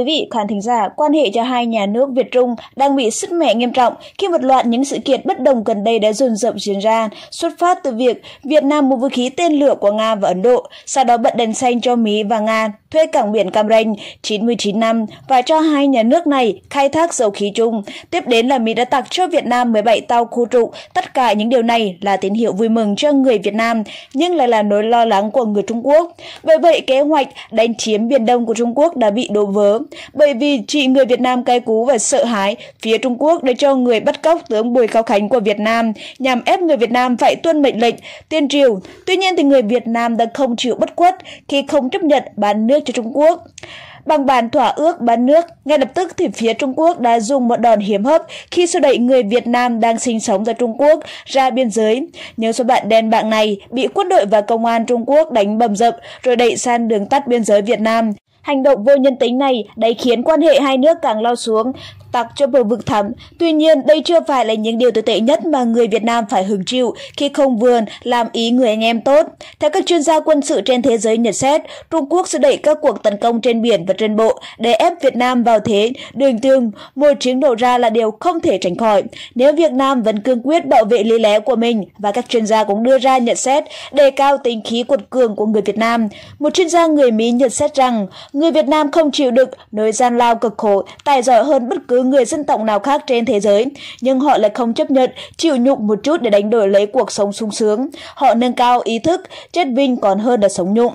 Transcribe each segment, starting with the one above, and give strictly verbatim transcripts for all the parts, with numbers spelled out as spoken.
Quý vị khán thính giả, quan hệ giữa hai nhà nước Việt Trung đang bị sứt mẻ nghiêm trọng khi một loạt những sự kiện bất đồng gần đây đã dồn dập diễn ra, xuất phát từ việc Việt Nam mua vũ khí tên lửa của Nga và Ấn Độ, sau đó bật đèn xanh cho Mỹ và Nga thuê cảng biển Cam Ranh chín mươi chín năm và cho hai nhà nước này khai thác dầu khí chung. Tiếp đến là Mỹ đã tặng cho Việt Nam mười bảy tàu khu trục. Tất cả những điều này là tín hiệu vui mừng cho người Việt Nam, nhưng lại là nỗi lo lắng của người Trung Quốc. Bởi vậy, kế hoạch đánh chiếm Biển Đông của Trung Quốc đã bị đổ vỡ. Bởi vì chỉ người Việt Nam cay cú và sợ hãi, phía Trung Quốc đã cho người bắt cóc tướng Bùi Cao Khánh của Việt Nam nhằm ép người Việt Nam phải tuân mệnh lệnh Tiên Triều. Tuy nhiên thì người Việt Nam đã không chịu bất khuất khi không chấp nhận bán nước cho Trung Quốc. Bằng bản thỏa ước bán nước, ngay lập tức thì phía Trung Quốc đã dùng một đòn hiểm hóc khi xô đẩy người Việt Nam đang sinh sống tại Trung Quốc ra biên giới. Nhưng số bạn đen bạc này bị quân đội và công an Trung Quốc đánh bầm dập rồi đẩy sang đường tắt biên giới Việt Nam. Hành động vô nhân tính này đã khiến quan hệ hai nước càng lao xuống, tặc cho bờ vực thẳm. Tuy nhiên, đây chưa phải là những điều tồi tệ nhất mà người Việt Nam phải hứng chịu khi không vườn làm ý người anh em tốt. Theo các chuyên gia quân sự trên thế giới nhận xét, Trung Quốc sẽ đẩy các cuộc tấn công trên biển và trên bộ để ép Việt Nam vào thế đường tương. Một chiến nổ ra là điều không thể tránh khỏi. Nếu Việt Nam vẫn cương quyết bảo vệ lý lẽ của mình, và các chuyên gia cũng đưa ra nhận xét đề cao tính khí quật cường của người Việt Nam. Một chuyên gia người Mỹ nhận xét rằng, người Việt Nam không chịu đựng nỗi gian lao cực khổ, tài giỏi hơn bất cứ người dân tộc nào khác trên thế giới, nhưng họ lại không chấp nhận chịu nhục một chút để đánh đổi lấy cuộc sống sung sướng. Họ nâng cao ý thức chết vinh còn hơn là sống nhục.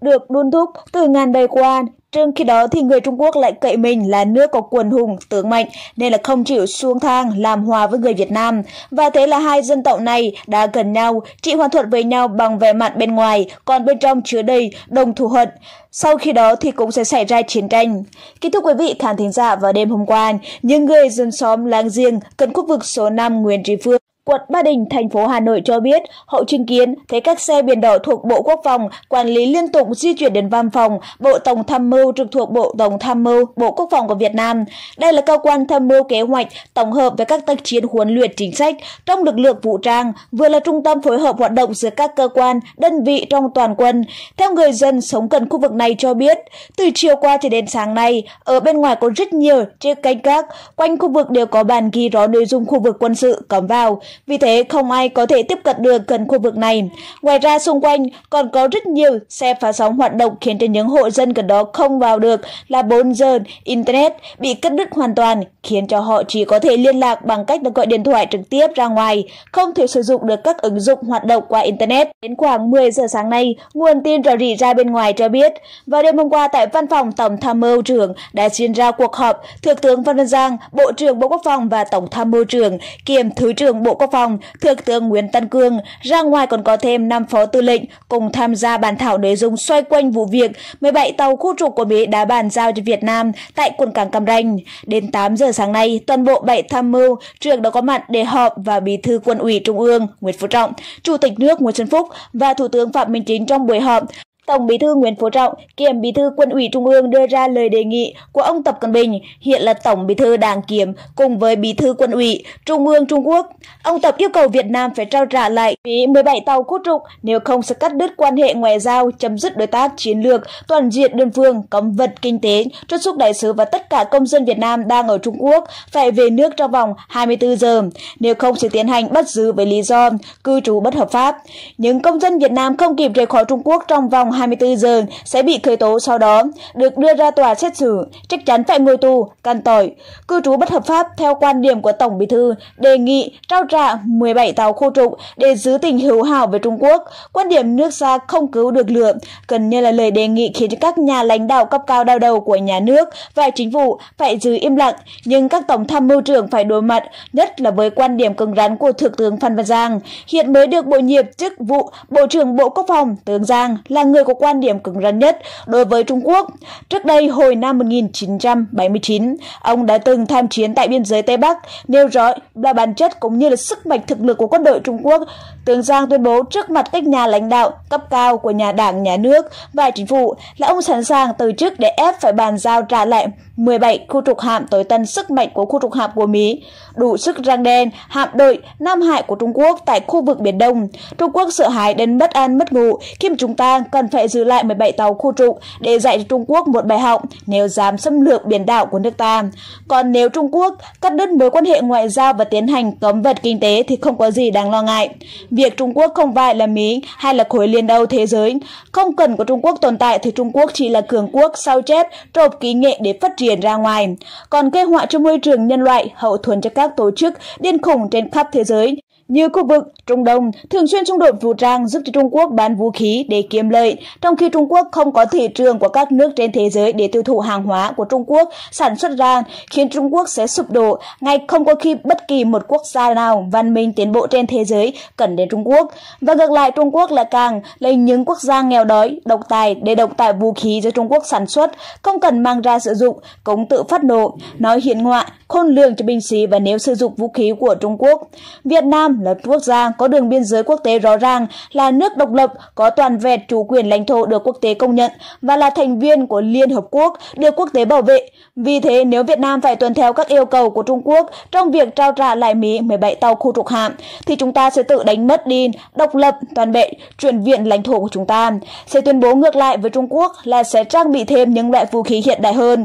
Được đun thúc từ ngàn đời qua, trong khi đó thì người Trung Quốc lại cậy mình là nước có quần hùng tướng mạnh nên là không chịu xuống thang làm hòa với người Việt Nam, và thế là hai dân tộc này đã gần nhau, chỉ hòa thuận với nhau bằng vẻ mặt bên ngoài, còn bên trong chứa đầy đồng thù hận. Sau khi đó thì cũng sẽ xảy ra chiến tranh. Kính thưa quý vị khán thính giả, vào đêm hôm qua, những người dân xóm láng giềng gần khu vực số năm Nguyễn Tri Phương, quận Ba Đình, thành phố Hà Nội cho biết họ chứng kiến thấy các xe biển đỏ thuộc Bộ Quốc phòng quản lý liên tục di chuyển đến văn phòng Bộ Tổng Tham mưu trực thuộc Bộ Tổng Tham mưu Bộ Quốc phòng của Việt Nam. Đây là cơ quan tham mưu kế hoạch tổng hợp với các tác chiến huấn luyện chính sách trong lực lượng vũ trang, vừa là trung tâm phối hợp hoạt động giữa các cơ quan, đơn vị trong toàn quân. Theo người dân sống gần khu vực này cho biết, từ chiều qua cho đến sáng nay, ở bên ngoài có rất nhiều chiếc canh gác, quanh khu vực đều có bàn ghi rõ nội dung khu vực quân sự cấm vào. Vì thế, không ai có thể tiếp cận được gần khu vực này. Ngoài ra, xung quanh còn có rất nhiều xe phá sóng hoạt động khiến cho những hộ dân gần đó không vào được, là bốn giờ Internet bị cắt đứt hoàn toàn, khiến cho họ chỉ có thể liên lạc bằng cách là gọi điện thoại trực tiếp ra ngoài, không thể sử dụng được các ứng dụng hoạt động qua Internet. Đến khoảng mười giờ sáng nay, nguồn tin rò rỉ ra bên ngoài cho biết, vào đêm hôm qua tại văn phòng Tổng Tham mưu trưởng đã diễn ra cuộc họp Thượng tướng Phan Văn Giang, Bộ trưởng Bộ Quốc phòng và Tổng Tham mưu trưởng kiêm Thứ trưởng Bộ Quốc Quốc phòng, Thượng tướng Nguyễn Tân Cương. Ra ngoài còn có thêm năm phó tư lệnh cùng tham gia bàn thảo nội dung xoay quanh vụ việc mười bảy tàu khu trục của Mỹ đã bàn giao cho Việt Nam tại quần cảng Cam Ranh. Đến tám giờ sáng nay, toàn bộ bảy tham mưu trưởng đã có mặt để họp và Bí thư Quân ủy Trung ương Nguyễn Phú Trọng, Chủ tịch nước Nguyễn Xuân Phúc và Thủ tướng Phạm Minh Chính trong buổi họp. Tổng Bí thư Nguyễn Phú Trọng, kiêm Bí thư Quân ủy Trung ương đưa ra lời đề nghị của ông Tập Cận Bình, hiện là Tổng Bí thư Đảng Kiểm, cùng với Bí thư Quân ủy Trung ương Trung Quốc. Ông Tập yêu cầu Việt Nam phải trao trả lại Mỹ mười bảy tàu khu trục, nếu không sẽ cắt đứt quan hệ ngoại giao, chấm dứt đối tác chiến lược toàn diện đơn phương, cấm vận kinh tế, trút xúc đại sứ và tất cả công dân Việt Nam đang ở Trung Quốc phải về nước trong vòng hai mươi tư giờ, nếu không sẽ tiến hành bắt giữ với lý do cư trú bất hợp pháp. Những công dân Việt Nam không kịp rời khỏi Trung Quốc trong vòng hai mươi tư giờ sẽ bị khởi tố, sau đó được đưa ra tòa xét xử, chắc chắn phải ngồi tù, can tội, cư trú bất hợp pháp. Theo quan điểm của Tổng Bí thư, đề nghị trao trả mười bảy tàu khu trục để giữ tình hữu hảo với Trung Quốc. Quan điểm nước xa không cứu được lửa, gần như là lời đề nghị khiến các nhà lãnh đạo cấp cao đau đầu của nhà nước và chính phủ phải giữ im lặng, nhưng các tổng tham mưu trưởng phải đối mặt, nhất là với quan điểm cứng rắn của Thượng tướng Phan Văn Giang, hiện mới được bổ nhiệm chức vụ Bộ trưởng Bộ Quốc phòng. Tướng Giang là người có quan điểm cứng rắn nhất đối với Trung Quốc. Trước đây, hồi năm một nghìn chín trăm bảy mươi chín, ông đã từng tham chiến tại biên giới Tây Bắc, nêu rõ là bản chất cũng như là sức mạnh thực lực của quân đội Trung Quốc. Tướng Giang tuyên bố trước mặt các nhà lãnh đạo cấp cao của nhà đảng, nhà nước và chính phủ là ông sẵn sàng từ chức để ép phải bàn giao trả lại mười bảy khu trục hạm tối tân, sức mạnh của khu trục hạm của Mỹ, đủ sức răng đen hạm đội Nam Hải của Trung Quốc tại khu vực Biển Đông. Trung Quốc sợ hãi đến bất an mất ngủ khi mà chúng ta cần phải giữ lại mười bảy tàu khu trục để dạy cho Trung Quốc một bài học nếu dám xâm lược biển đảo của nước ta. Còn nếu Trung Quốc cắt đứt mối quan hệ ngoại giao và tiến hành cấm vận kinh tế thì không có gì đáng lo ngại. Việc Trung Quốc không phải là Mỹ hay là khối Liên Âu thế giới, không cần có Trung Quốc tồn tại thì Trung Quốc chỉ là cường quốc sao chép, trộm kỹ nghệ để phát triển ra ngoài. Còn gây họa cho môi trường nhân loại, hậu thuẫn cho các tổ chức điên khủng trên khắp thế giới như khu vực Trung Đông thường xuyên xung đột vũ trang, giúp cho Trung Quốc bán vũ khí để kiếm lợi, trong khi Trung Quốc không có thị trường của các nước trên thế giới để tiêu thụ hàng hóa của Trung Quốc sản xuất ra, khiến Trung Quốc sẽ sụp đổ ngay không có khi bất kỳ một quốc gia nào văn minh tiến bộ trên thế giới cần đến Trung Quốc. Và ngược lại, Trung Quốc lại càng lấy những quốc gia nghèo đói, độc tài để độc tài vũ khí do Trung Quốc sản xuất, không cần mang ra sử dụng, cũng tự phát nổ. Nói hiển ngoại, khôn lường cho binh sĩ và nếu sử dụng vũ khí của Trung Quốc. Việt Nam là quốc gia có đường biên giới quốc tế rõ ràng, là nước độc lập, có toàn vẹn chủ quyền lãnh thổ được quốc tế công nhận và là thành viên của Liên Hợp Quốc được quốc tế bảo vệ. Vì thế, nếu Việt Nam phải tuân theo các yêu cầu của Trung Quốc trong việc trao trả lại Mỹ mười bảy tàu khu trục hạm, thì chúng ta sẽ tự đánh mất đi độc lập, toàn vẹn, chuyển viện lãnh thổ của chúng ta. Sẽ tuyên bố ngược lại với Trung Quốc là sẽ trang bị thêm những loại vũ khí hiện đại hơn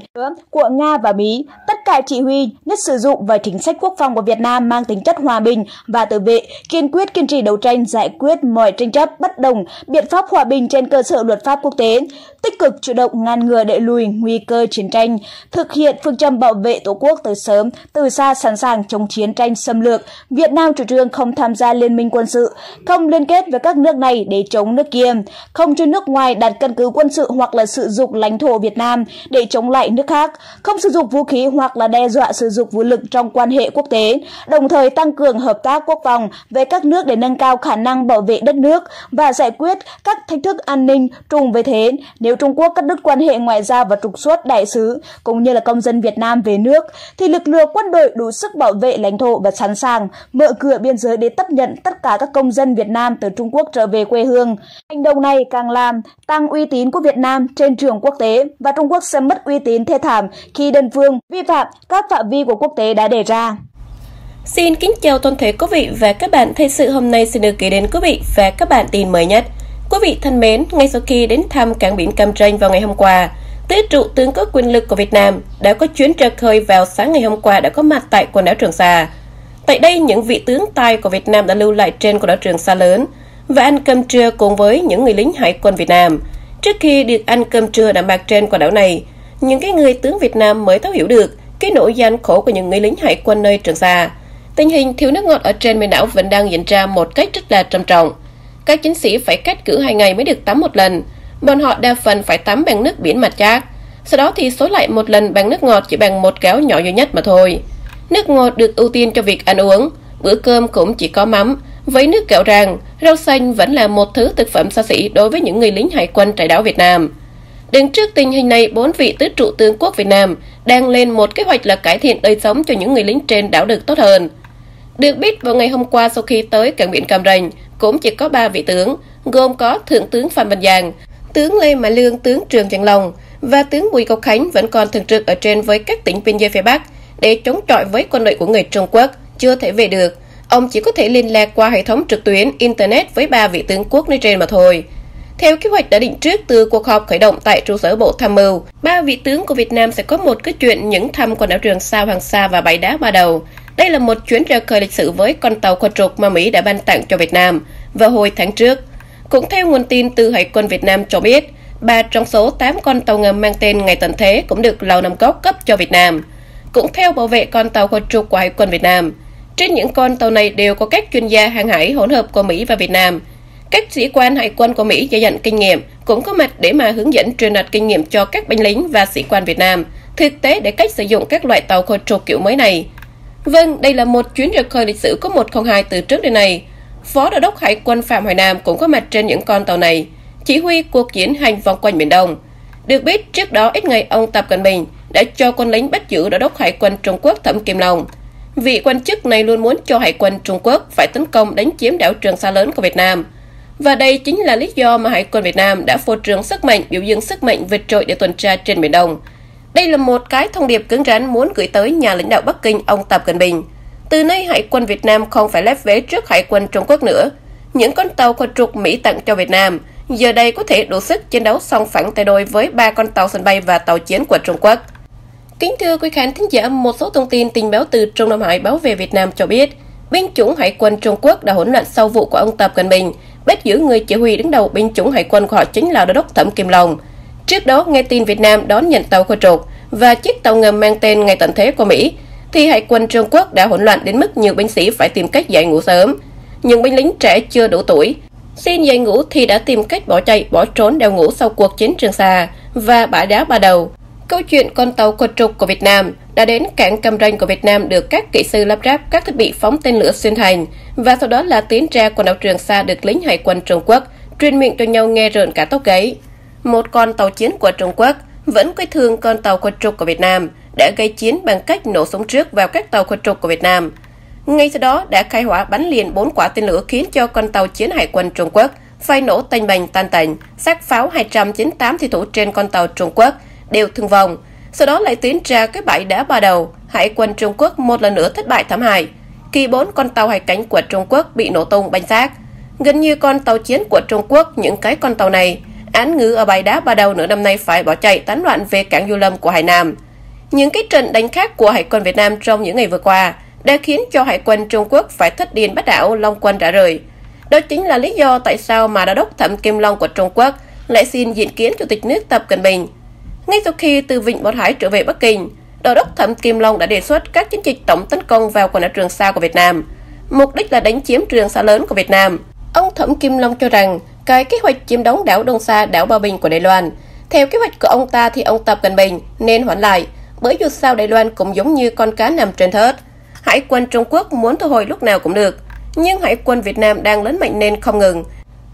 của Nga và Mỹ. Tất cả chỉ huy, nhất sử dụng và chính sách quốc phòng của Việt Nam mang tính chất hòa bình và tự vệ, kiên quyết kiên trì đấu tranh giải quyết mọi tranh chấp bất đồng, biện pháp hòa bình trên cơ sở luật pháp quốc tế, tích cực chủ động ngăn ngừa đẩy lùi nguy cơ chiến tranh, thực hiện phương châm bảo vệ Tổ quốc từ sớm, từ xa, sẵn sàng chống chiến tranh xâm lược. Việt Nam chủ trương không tham gia liên minh quân sự, không liên kết với các nước này để chống nước kia, không cho nước ngoài đặt căn cứ quân sự hoặc là sử dụng lãnh thổ Việt Nam để chống lại nước khác, không sử dụng vũ khí hoặc là đe dọa sử dụng vũ lực trong quan hệ quốc tế, đồng thời tăng cường hợp tác quốc phòng với các nước để nâng cao khả năng bảo vệ đất nước và giải quyết các thách thức an ninh trùng với thế. Nếu Trung Quốc cắt đứt quan hệ ngoại giao và trục xuất đại sứ cũng như là công dân Việt Nam về nước, thì lực lượng quân đội đủ sức bảo vệ lãnh thổ và sẵn sàng mở cửa biên giới để tiếp nhận tất cả các công dân Việt Nam từ Trung Quốc trở về quê hương. Hành động này càng làm tăng uy tín của Việt Nam trên trường quốc tế và Trung Quốc sẽ mất uy tín thê thảm khi đơn phương vi phạm các phạm vi của quốc tế đã đề ra. Xin kính chào toàn thể quý vị và các bạn. Thời sự hôm nay sẽ được gửi đến quý vị và các bạn tin mới nhất. Quý vị thân mến, ngay sau khi đến thăm cảng biển Cam Ranh vào ngày hôm qua, tứ trụ tướng có quyền lực của Việt Nam đã có chuyến ra khơi vào sáng ngày hôm qua đã có mặt tại quần đảo Trường Sa. Tại đây, những vị tướng tài của Việt Nam đã lưu lại trên quần đảo Trường Sa lớn và ăn cơm trưa cùng với những người lính hải quân Việt Nam. Trước khi được ăn cơm trưa đạm bạc trên quần đảo này, những cái người tướng Việt Nam mới thấu hiểu được cái nỗi gian khổ của những người lính hải quân nơi Trường Sa. Tình hình thiếu nước ngọt ở trên miền đảo vẫn đang diễn ra một cách rất là trầm trọng. Các chiến sĩ phải cách cử hai ngày mới được tắm một lần. Bọn họ đa phần phải tắm bằng nước biển mặt chát. Sau đó thì xối lại một lần bằng nước ngọt chỉ bằng một gáo nhỏ duy nhất mà thôi. Nước ngọt được ưu tiên cho việc ăn uống. Bữa cơm cũng chỉ có mắm, với nước gạo rang, rau xanh vẫn là một thứ thực phẩm xa xỉ đối với những người lính hải quân trại đảo Việt Nam. Đứng trước tình hình này, bốn vị tứ trụ tướng quốc Việt Nam đang lên một kế hoạch là cải thiện đời sống cho những người lính trên đảo được tốt hơn. Được biết, vào ngày hôm qua sau khi tới cảng biển Cam Ranh, cũng chỉ có ba vị tướng, gồm có Thượng tướng Phan Văn Giang, tướng Lê Mã Lương, tướng Trường Chấn Long và tướng Bùi Ngọc Khánh vẫn còn thường trực ở trên với các tỉnh biên giới phía Bắc để chống chọi với quân đội của người Trung Quốc chưa thể về được. Ông chỉ có thể liên lạc qua hệ thống trực tuyến Internet với ba vị tướng quốc nơi trên mà thôi. Theo kế hoạch đã định trước từ cuộc họp khởi động tại trụ sở Bộ Tham mưu, ba vị tướng của Việt Nam sẽ có một cái chuyện những thăm quần đảo Trường Sa, Hoàng Sa và Bãi Đá Ba Đầu. Đây là một chuyến ra khơi lịch sử với con tàu khu trục mà Mỹ đã ban tặng cho Việt Nam vào hồi tháng trước. Cũng theo nguồn tin từ Hải quân Việt Nam cho biết, ba trong số tám con tàu ngầm mang tên Ngày Tận Thế cũng được Lầu Năm Góc cấp cho Việt Nam. Cũng theo bảo vệ con tàu khu trục của Hải quân Việt Nam, trên những con tàu này đều có các chuyên gia hàng hải hỗn hợp của Mỹ và Việt Nam. Các sĩ quan hải quân của Mỹ dày dặn kinh nghiệm cũng có mặt để mà hướng dẫn truyền đạt kinh nghiệm cho các binh lính và sĩ quan Việt Nam thực tế để cách sử dụng các loại tàu khu trục kiểu mới này. Vâng, đây là một chuyến ra khơi lịch sử có một không hai từ trước đến nay. Phó Đô đốc Hải quân Phạm Hoài Nam cũng có mặt trên những con tàu này, chỉ huy cuộc diễn hành vòng quanh Biển Đông. Được biết, trước đó ít ngày ông Tập Cận Bình đã cho quân lính bắt giữ Đô đốc Hải quân Trung Quốc Thẩm Kim Long. Vị quan chức này luôn muốn cho Hải quân Trung Quốc phải tấn công đánh chiếm đảo Trường Sa lớn của Việt Nam. Và đây chính là lý do mà Hải quân Việt Nam đã phô trương sức mạnh, biểu dương sức mạnh vượt trội để tuần tra trên Biển Đông. Đây là một cái thông điệp cứng rắn muốn gửi tới nhà lãnh đạo Bắc Kinh ông Tập Cận Bình. Từ nay Hải quân Việt Nam không phải lép vế trước Hải quân Trung Quốc nữa. Những con tàu khu trục Mỹ tặng cho Việt Nam, giờ đây có thể đủ sức chiến đấu song phẳng tay đôi với ba con tàu sân bay và tàu chiến của Trung Quốc. Kính thưa quý khán thính giả, một số thông tin tình báo từ Trung Nam Hải báo về Việt Nam cho biết, binh chủng hải quân Trung Quốc đã hỗn loạn sau vụ của ông Tập Cận Bình, bắt giữ người chỉ huy đứng đầu binh chủng hải quân của họ chính là Đô đốc Thẩm Kim Long. Trước đó, nghe tin Việt Nam đón nhận tàu khôi trục và chiếc tàu ngầm mang tên Ngày Tận Thế của Mỹ, thì hải quân Trung Quốc đã hỗn loạn đến mức nhiều binh sĩ phải tìm cách giải ngũ sớm. Những binh lính trẻ chưa đủ tuổi xin giải ngũ thì đã tìm cách bỏ chạy, bỏ trốn đeo ngũ sau cuộc chiến Trường Sa và Bãi Đá Ba Đầu. Câu chuyện con tàu quật trục của Việt Nam đã đến cảng Cam Ranh của Việt Nam được các kỹ sư lắp ráp các thiết bị phóng tên lửa xuyên thành, và sau đó là tiến ra quần đảo Trường Sa được lính hải quân Trung Quốc truyền miệng cho nhau nghe rợn cả tóc gáy. Một con tàu chiến của Trung Quốc vẫn quấy thương con tàu quật trục của Việt Nam, đã gây chiến bằng cách nổ súng trước vào các tàu quật trục của Việt Nam. Ngay sau đó đã khai hỏa bắn liền bốn quả tên lửa khiến cho con tàu chiến hải quân Trung Quốc phải nổ tanh bành tan tành, xác pháo hai trăm chín mươi tám thủy thủ trên con tàu Trung Quốc đều thương vong. Sau đó lại tiến ra cái Bãi Đá Ba Đầu, hải quân Trung Quốc một lần nữa thất bại thảm hại khi bốn con tàu hải cánh của Trung Quốc bị nổ tung bánh xác. Gần như con tàu chiến của Trung Quốc, những cái con tàu này án ngữ ở Bãi Đá Ba Đầu nửa năm nay phải bỏ chạy tán loạn về cảng Du Lâm của Hải Nam. Những cái trận đánh khác của hải quân Việt Nam trong những ngày vừa qua đã khiến cho hải quân Trung Quốc phải thất điên bắt đảo, long quân rã rời. Đó chính là lý do tại sao mà Đô đốc Thẩm Kim Long của Trung Quốc lại xin diện kiến Chủ tịch nước Tập Cận Bình. Ngay sau khi từ Vịnh Bát Hải trở về Bắc Kinh, Đô đốc Thẩm Kim Long đã đề xuất các chiến dịch tổng tấn công vào quần đảo Trường Sa của Việt Nam, mục đích là đánh chiếm Trường Sa lớn của Việt Nam. Ông Thẩm Kim Long cho rằng cái kế hoạch chiếm đóng đảo Đông Sa, đảo Ba Bình của Đài Loan, theo kế hoạch của ông ta thì ông Tập Cận Bình nên hoãn lại, bởi dù sao Đài Loan cũng giống như con cá nằm trên thớt. Hải quân Trung Quốc muốn thu hồi lúc nào cũng được, nhưng hải quân Việt Nam đang lớn mạnh nên không ngừng.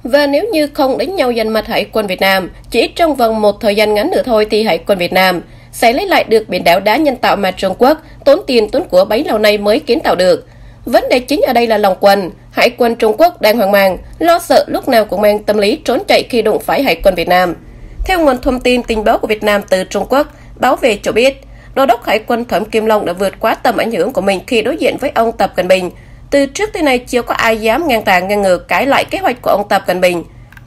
Và nếu như không đánh nhau giành mặt hải quân Việt Nam, chỉ trong vòng một thời gian ngắn nữa thôi thì hải quân Việt Nam sẽ lấy lại được biển đảo đá nhân tạo mà Trung Quốc tốn tiền tốn của bấy lâu nay mới kiến tạo được. Vấn đề chính ở đây là lòng quân. Hải quân Trung Quốc đang hoang mang, lo sợ lúc nào cũng mang tâm lý trốn chạy khi đụng phải hải quân Việt Nam. Theo nguồn thông tin tình báo của Việt Nam từ Trung Quốc, báo về cho biết, Đô đốc Hải quân Thẩm Kim Long đã vượt quá tầm ảnh hưởng của mình khi đối diện với ông Tập Cận Bình. Từ trước tới nay chưa có ai dám ngang tàng ngang ngược cãi lại kế hoạch của ông Tập Cận Bình.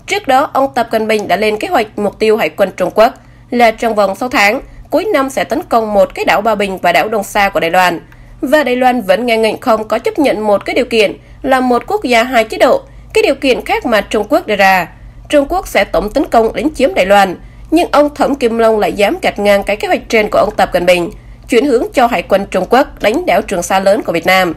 Trước đó, ông Tập Cận Bình đã lên kế hoạch mục tiêu hải quân Trung Quốc là trong vòng sáu tháng, cuối năm sẽ tấn công một cái đảo Ba Bình và đảo Đông Sa của Đài Loan. Và Đài Loan vẫn ngang ngạnh không có chấp nhận một cái điều kiện là một quốc gia hai chế độ, cái điều kiện khác mà Trung Quốc đưa ra. Trung Quốc sẽ tổng tấn công đánh chiếm Đài Loan. Nhưng ông Thẩm Kim Long lại dám gạt ngang cái kế hoạch trên của ông Tập Cận Bình, chuyển hướng cho hải quân Trung Quốc đánh đảo Trường Sa lớn của Việt Nam.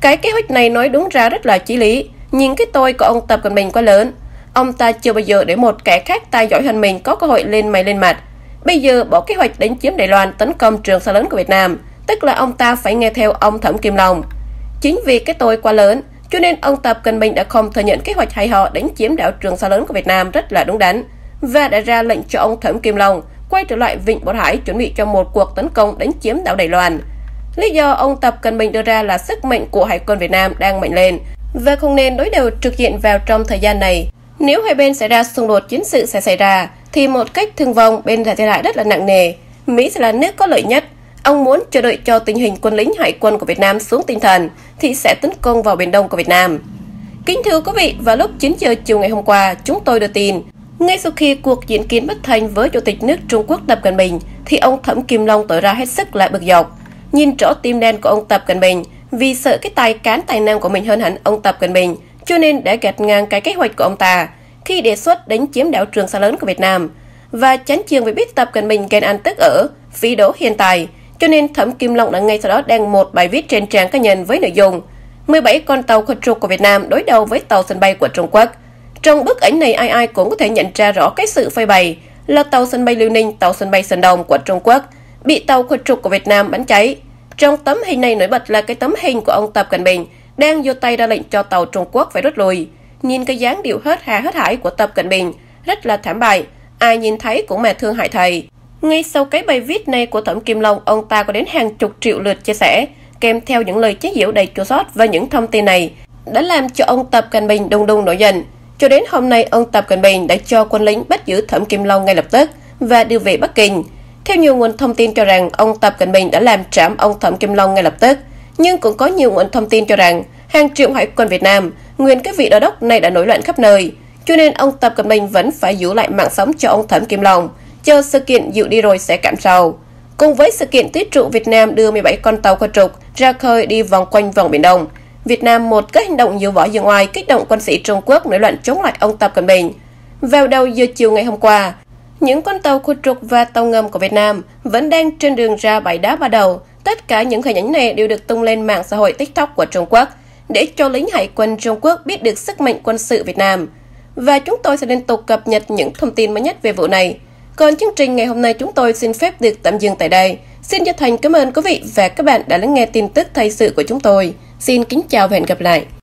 Cái kế hoạch này nói đúng ra rất là chí lý, nhưng cái tôi của ông Tập Cận Bình quá lớn. Ông ta chưa bao giờ để một kẻ khác tài giỏi hơn mình có cơ hội lên mày lên mặt. Bây giờ bỏ kế hoạch đánh chiếm Đài Loan tấn công Trường Sa lớn của Việt Nam, tức là ông ta phải nghe theo ông Thẩm Kim Long. Chính vì cái tôi quá lớn, cho nên ông Tập Cận Bình đã không thừa nhận kế hoạch hay họ đánh chiếm đảo Trường Sa lớn của Việt Nam rất là đúng đắn, và đã ra lệnh cho ông Thẩm Kim Long quay trở lại Vịnh Bát Hải chuẩn bị cho một cuộc tấn công đánh chiếm đảo Đài Loan. Lý do ông Tập Cận Bình đưa ra là sức mạnh của hải quân Việt Nam đang mạnh lên và không nên đối đầu trực diện vào trong thời gian này. Nếu hai bên xảy ra xung đột chiến sự sẽ xảy ra, thì một cách thương vong bên sẽ thiệt hại rất là nặng nề. Mỹ sẽ là nước có lợi nhất. Ông muốn chờ đợi cho tình hình quân lính hải quân của Việt Nam xuống tinh thần, thì sẽ tấn công vào Biển Đông của Việt Nam. Kính thưa quý vị, vào lúc chín giờ chiều ngày hôm qua, chúng tôi đưa tin, ngay sau khi cuộc diễn kiến bất thành với Chủ tịch nước Trung Quốc Tập Cận Bình, thì ông Thẩm Kim Long tỏ ra hết sức là bực dọc. Nhìn rõ tim đen của ông Tập Cận Bình, vì sợ cái tài cán tài năng của mình hơn hẳn ông Tập Cận Bình, cho nên đã gạt ngang cái kế hoạch của ông ta khi đề xuất đánh chiếm đảo Trường Sa lớn của Việt Nam. Và chán chường vì biết Tập Cận Bình ghen ăn tức ở, phí đố hiền tài, cho nên Thẩm Kim Long đã ngay sau đó đăng một bài viết trên trang cá nhân với nội dung mười bảy con tàu khôi trục của Việt Nam đối đầu với tàu sân bay của Trung Quốc. Trong bức ảnh này ai ai cũng có thể nhận ra rõ cái sự phơi bày là tàu sân bay Liêu Ninh, tàu sân bay Sơn Đông của Trung Quốc bị tàu khôi trục của Việt Nam bắn cháy. Trong tấm hình này nổi bật là cái tấm hình của ông Tập Cận Bình đang giơ tay ra lệnh cho tàu Trung Quốc phải rút lùi. Nhìn cái dáng điệu hớt hà hớt hải của Tập Cận Bình rất là thảm bại, ai nhìn thấy cũng mà thương hại thầy. Ngay sau cái bài viết này của Thẩm Kim Long, ông ta có đến hàng chục triệu lượt chia sẻ, kèm theo những lời chế giễu đầy chua xót, và những thông tin này đã làm cho ông Tập Cận Bình đùng đùng nổi giận. Cho đến hôm nay, ông Tập Cận Bình đã cho quân lính bắt giữ Thẩm Kim Long ngay lập tức và đưa về Bắc Kinh. Theo nhiều nguồn thông tin cho rằng, ông Tập Cận Bình đã làm trảm ông Thẩm Kim Long ngay lập tức. Nhưng cũng có nhiều nguồn thông tin cho rằng, hàng triệu hải quân Việt Nam, nguyên cái vị đô đốc này đã nổi loạn khắp nơi. Cho nên ông Tập Cận Bình vẫn phải giữ lại mạng sống cho ông Thẩm Kim Long, chờ sự kiện dịu đi rồi sẽ cảm sau. Cùng với sự kiện tuyết trụ Việt Nam đưa mười bảy con tàu khôi trục ra khơi đi vòng quanh vòng Biển Đông, Việt Nam một cái hành động nhiều võ dương oai kích động quân sĩ Trung Quốc nổi loạn chống lại ông Tập Cận Bình. Vào đầu giờ chiều ngày hôm qua, những con tàu khôi trục và tàu ngầm của Việt Nam vẫn đang trên đường ra bãi đá Ba Đầu. Tất cả những hình ảnh này đều được tung lên mạng xã hội TikTok của Trung Quốc để cho lính hải quân Trung Quốc biết được sức mạnh quân sự Việt Nam. Và chúng tôi sẽ liên tục cập nhật những thông tin mới nhất về vụ này. Còn chương trình ngày hôm nay chúng tôi xin phép được tạm dừng tại đây. Xin chân thành cảm ơn quý vị và các bạn đã lắng nghe tin tức thời sự của chúng tôi. Xin kính chào và hẹn gặp lại.